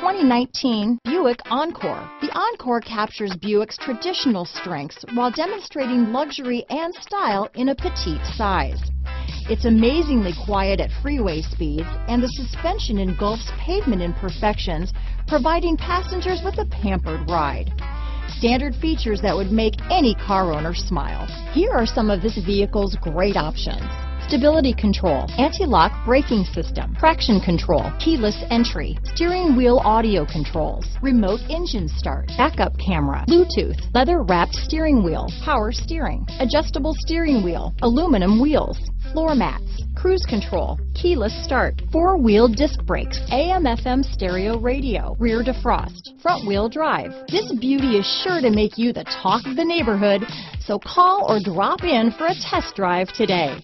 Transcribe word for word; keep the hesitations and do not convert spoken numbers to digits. twenty nineteen Buick Encore. The Encore captures Buick's traditional strengths while demonstrating luxury and style in a petite size. It's amazingly quiet at freeway speeds, and the suspension engulfs pavement imperfections, providing passengers with a pampered ride. Standard features that would make any car owner smile. Here are some of this vehicle's great options: stability control, anti-lock braking system, traction control, keyless entry, steering wheel audio controls, remote engine start, backup camera, Bluetooth, leather-wrapped steering wheel, power steering, adjustable steering wheel, aluminum wheels, floor mats, cruise control, keyless start, four-wheel disc brakes, A M F M stereo radio, rear defrost, front-wheel drive. This beauty is sure to make you the talk of the neighborhood, so call or drop in for a test drive today.